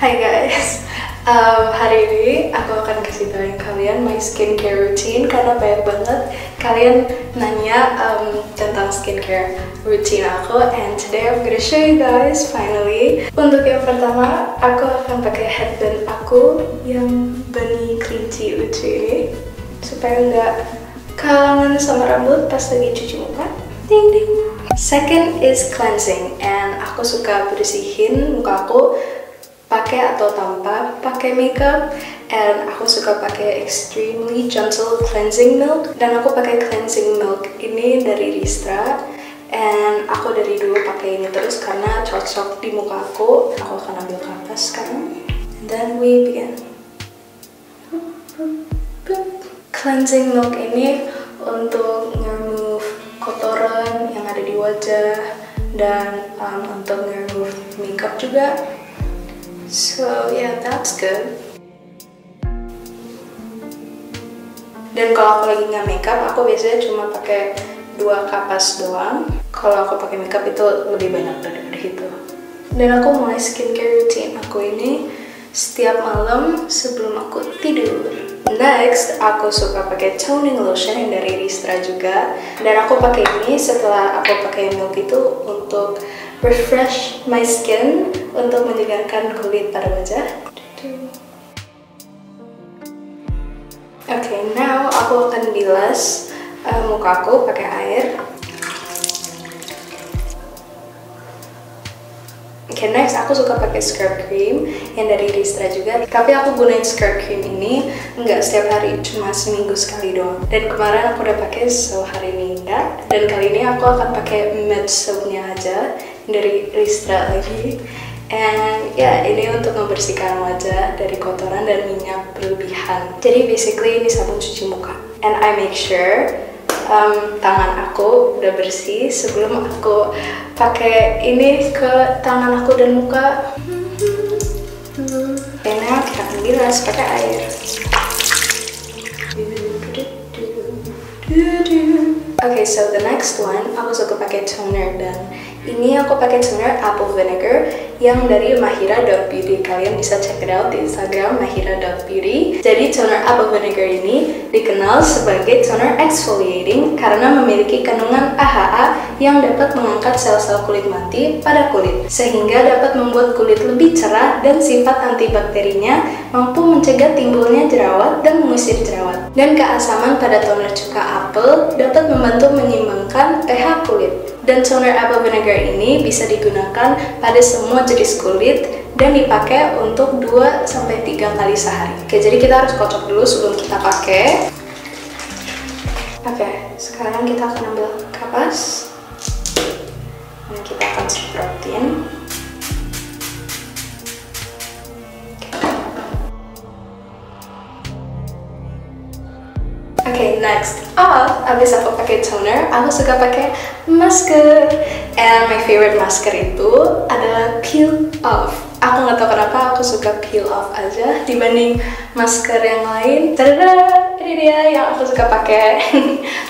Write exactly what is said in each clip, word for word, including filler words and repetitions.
Hi guys, um, hari ini aku akan kasih tahuin kalian my skincare routine karena banyak banget kalian nanya um, tentang skincare routine aku, and today I'm gonna show you guys finally. Untuk yang pertama, aku akan pakai headband aku yang benih kelinci lucu ini supaya nggak kalangan sama rambut pas lagi cuci muka. Ding ding. Second is cleansing, and aku suka bersihin muka aku pakai atau tanpa pakai makeup, and aku suka pakai extremely gentle cleansing milk, dan aku pakai cleansing milk ini dari Ristra, and aku dari dulu pakai ini terus karena cocok di muka aku. Aku akan ambil kapas sekarang, and then we begin. Cleansing milk ini untuk nge-remove kotoran yang ada di wajah dan um, untuk nge-remove makeup juga. So yeah, that's good. Dan kalau aku lagi nggak makeup, aku biasanya cuma pakai dua kapas doang. Kalau aku pakai makeup itu lebih banyak daripada itu. Dan aku mulai skincare routine aku ini setiap malam sebelum aku tidur. Next, aku suka pakai toning lotion yang dari Ristra juga. Dan aku pakai ini setelah aku pakai milk itu untuk refresh my skin, untuk menyegarkan kulit pada wajah. Okay, now aku akan bilas uh, muka aku pakai air. Okay, next aku suka pakai scalp cream yang dari Ristra juga. Tapi aku gunain scalp cream ini nggak setiap hari, cuma seminggu sekali doang. Dan kemarin aku udah pakai, so hari ini enggak. Dan kali ini aku akan pakai matte soapnya aja dari Ristra lagi, and ya yeah, ini untuk membersihkan wajah dari kotoran dan minyak berlebihan. Jadi basically ini sabun cuci muka, and I make sure um, tangan aku udah bersih sebelum aku pakai ini ke tangan aku dan muka. Karena kita akan bilas pakai air. Okay, so the next one, aku suka pakai toner, dan ini aku pakai toner apple vinegar yang dari Mahira.Beauty. Kalian bisa check it out di Instagram Mahira.Beauty. Jadi toner apple vinegar ini dikenal sebagai toner exfoliating karena memiliki kandungan A H A yang dapat mengangkat sel-sel kulit mati pada kulit, sehingga dapat membuat kulit lebih cerah, dan sifat antibakterinya mampu mencegah timbulnya jerawat dan mengusir jerawat. Dan keasaman pada toner cuka apel dapat membantu menyeimbangkan pH kulit. Dan toner apple vinegar ini bisa digunakan pada semua jenis kulit dan dipakai untuk dua sampai tiga kali sehari. Oke, jadi kita harus kocok dulu sebelum kita pakai. Oke, sekarang kita akan ambil kapas dan kita akan semprotin. Okay, next up, abis aku pakai toner, aku suka pakai masker. And my favorite masker itu adalah peel off. Aku nggak tahu kenapa aku suka peel off aja dibanding masker yang lain. Tada, ini dia yang aku suka pakai.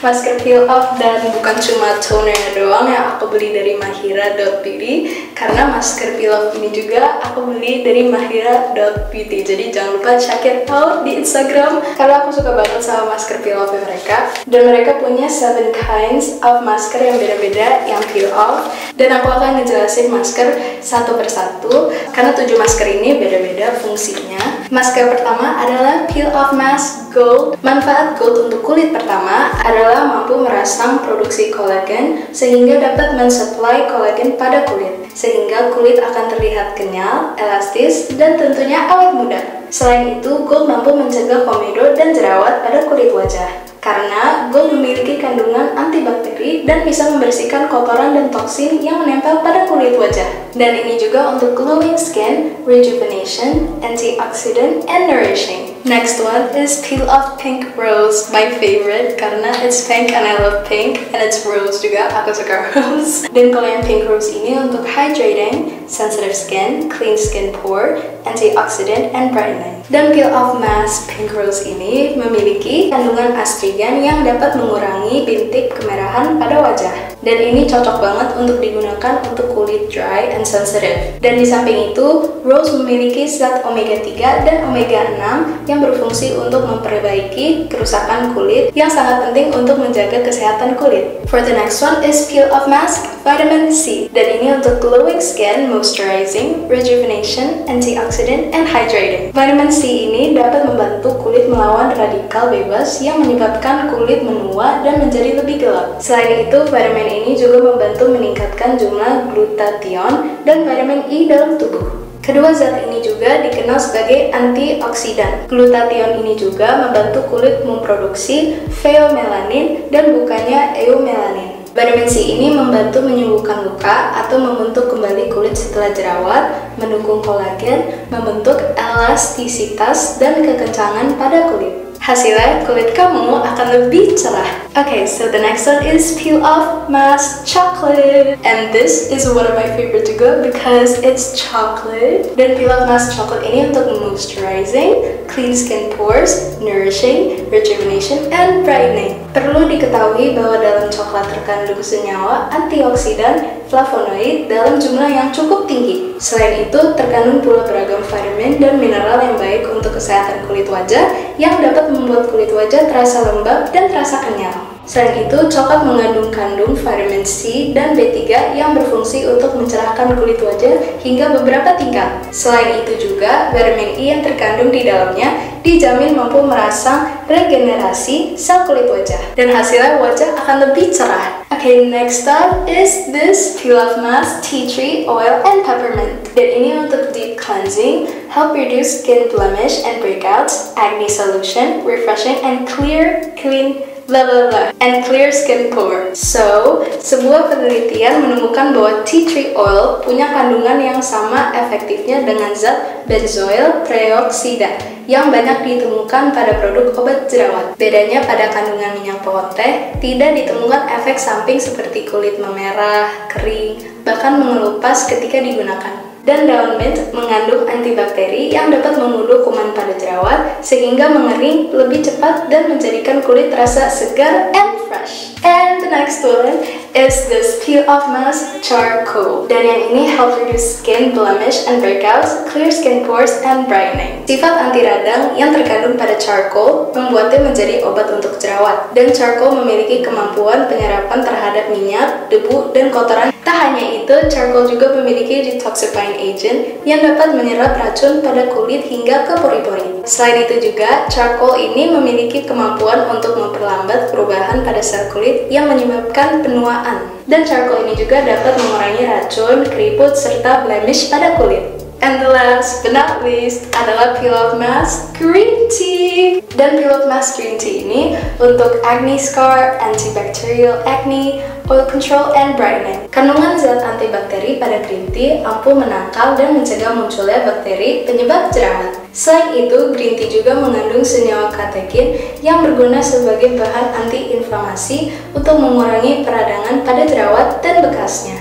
Masker peel off, dan bukan cuma tonernya doang yang aku beli dari Mahira.Beauty. Karena masker peel off ini juga aku beli dari Mahira.Beauty. Jadi jangan lupa check it out di Instagram karena aku suka banget sama masker peel off mereka. Dan mereka punya seven kinds of masker yang beda-beda yang peel off. Dan aku akan ngejelasin masker satu persatu karena tujuh masker ini beda-beda fungsinya. Masker pertama adalah peel off mask gold. Manfaat gold untuk kulit pertama adalah mampu merangsang produksi kolagen sehingga dapat mensuplai kolagen pada kulit, sehingga kulit akan terlihat kenyal, elastis, dan tentunya awet muda. Selain itu, gold mampu mencegah komedo dan jerawat pada kulit wajah karena gold memiliki kandungan antibakteri dan bisa membersihkan kotoran dan toksin yang menempel pada kulit wajah. Dan ini juga untuk glowing skin, rejuvenation, antioxidant, and nourishing. Next one is Peel Off Pink Rose, my favorite karena it's pink and I love pink, and it's rose juga, aku suka rose. Dan kalau yang pink rose ini untuk hydrating, sensitive skin, clean skin pore, antioxidant, and brightening. Dan Peel Off Mask Pink Rose ini memiliki kandungan astrigan yang dapat mengurangi bintik kemerahan pada wajah. Dan ini cocok banget untuk digunakan untuk kulit dry and sensitive. Dan di samping itu, rose memiliki zat omega tiga dan omega enam yang berfungsi untuk memperbaiki kerusakan kulit yang sangat penting untuk menjaga kesehatan kulit. For the next one is Peel Off Mask Vitamin C. Dan ini untuk glowing skin, moisturizing, rejuvenation, antioxidant, and hydrating. Vitamin C ini dapat membantu kulit melawan radikal bebas yang menyebabkan kulit menua dan menjadi lebih gelap. Selain itu, vitamin ini juga membantu meningkatkan jumlah glutathione dan vitamin E dalam tubuh. Kedua zat ini juga dikenal sebagai antioksidan. Glutathione ini juga membantu kulit memproduksi pheomelanin dan bukannya eumelanin. Vitamin C ini membantu menyembuhkan luka atau membentuk kembali kulit setelah jerawat, mendukung kolagen, membentuk elastisitas dan kekencangan pada kulit. Hasilnya, kulit kamu akan lebih cerah. Okay, so the next one is Peel Off Mask Chocolate. And this is one of my favorite to go because it's chocolate. Dan Peel Off Mask Chocolate ini untuk moisturizing, clean skin pores, nourishing, rejuvenation, and brightening. Perlu diketahui bahwa dalam coklat terkandung senyawa antioksidan, flavonoid dalam jumlah yang cukup tinggi. Selain itu, terkandung pula beragam vitamin dan mineral yang baik untuk kesehatan kulit wajah yang dapat membuat kulit wajah terasa lembab dan terasa kenyal. Selain itu, coklat mengandung kandung vitamin C dan B tiga yang berfungsi untuk mencerahkan kulit wajah hingga beberapa tingkat. Selain itu juga, vitamin E yang terkandung di dalamnya dijamin mampu merangsang regenerasi sel kulit wajah. Dan hasilnya wajah akan lebih cerah. Okay, next up is this Peel Off Mask Tea Tree Oil and Peppermint. Dan ini untuk deep cleansing, help reduce skin blemish and breakouts, acne solution, refreshing and clear, clean, blah blah blah, and clear skin pore. So, sebuah penelitian menemukan bahwa tea tree oil punya kandungan yang sama efektifnya dengan zat benzoil peroxide yang banyak ditemukan pada produk obat jerawat. Bedanya pada kandungan minyak pohon teh, tidak ditemukan efek samping seperti kulit memerah, kering, bahkan mengelupas ketika digunakan. Dan daun mint mengandung antibakteri yang dapat membunuh kuman pada jerawat sehingga mengering lebih cepat dan menjadikan kulit terasa segar and fresh. And the next one is this Peel Off Mask Charcoal. Dan yang ini help reduce skin blemish and breakouts, clear skin pores, and brightening. Sifat anti radang yang terkandung pada charcoal membuatnya menjadi obat untuk jerawat. Dan charcoal memiliki kemampuan penyerapan terhadap minyak, debu, dan kotoran. Tak hanya itu, charcoal juga memiliki detoxifying agent yang dapat menyerap racun pada kulit hingga ke pori-pori. Selain itu juga, charcoal ini memiliki kemampuan untuk memperlambat perubahan pada sel kulit yang menyebabkan penuaan. Dan charcoal ini juga dapat mengurangi racun, keriput, serta blemish pada kulit. And the last but not least adalah Peel Off Mask Green Tea. Dan Peel Off Mask Green Tea ini untuk acne scar, antibacterial acne, oil control, and brightening. Kandungan zat antibakteri pada green tea ampuh menangkal dan mencegah munculnya bakteri penyebab jerawat. Selain itu, green tea juga mengandung senyawa katekin yang berguna sebagai bahan antiinflamasi untuk mengurangi peradangan pada jerawat dan bekasnya.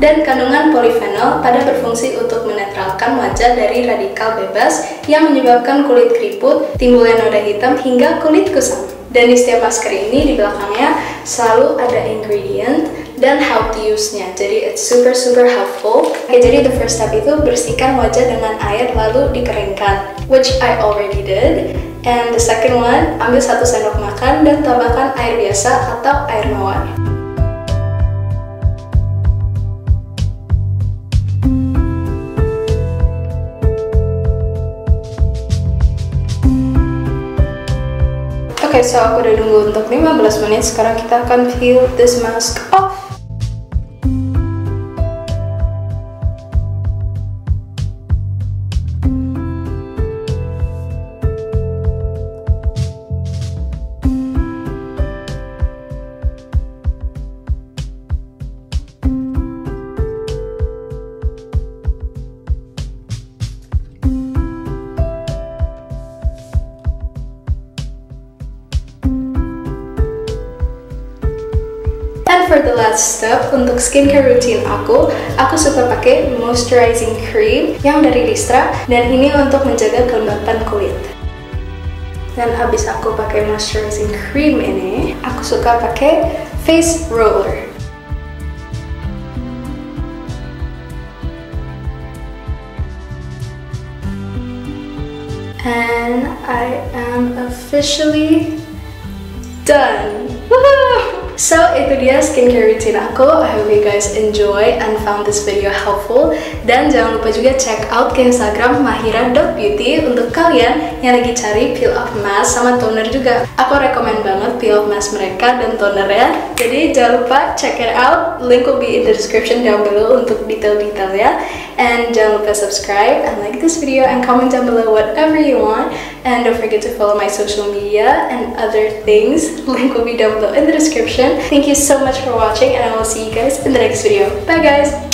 Dan kandungan polifenol pada berfungsi untuk menetralkan wajah dari radikal bebas yang menyebabkan kulit keriput, timbulnya noda hitam, hingga kulit kusam. Dan di setiap masker ini di belakangnya selalu ada ingredient dan how to use-nya. Jadi it's super super helpful. Okay, jadi the first step itu bersihkan wajah dengan air lalu dikeringkan, which I already did. And the second one, ambil satu sendok makan dan tambahkan air biasa atau air mawar. Okay, so aku udah nunggu untuk lima belas menit. Sekarang kita akan peel this mask off. for the last step, untuk skincare routine aku, aku suka pakai moisturizing cream yang dari Ristra, dan ini untuk menjaga kelembapan kulit. Dan habis aku pakai moisturizing cream ini, aku suka pakai face roller. And I am officially done! Woohoo! So, itu dia skincare routine aku. I hope you guys enjoy and found this video helpful. Dan jangan lupa juga check out ke Instagram Mahira dot beauty untuk kalian yang lagi cari peel off mask sama toner juga. Aku rekomen banget peel off mask mereka dan tonernya. Jadi jangan lupa check it out. Link will be in the description down below untuk detail-detailnya. And jangan lupa subscribe and like this video and comment down below whatever you want. And don't forget to follow my social media and other things. Link will be down below in the description. Thank you so much for watching and I will see you guys in the next video. Bye guys!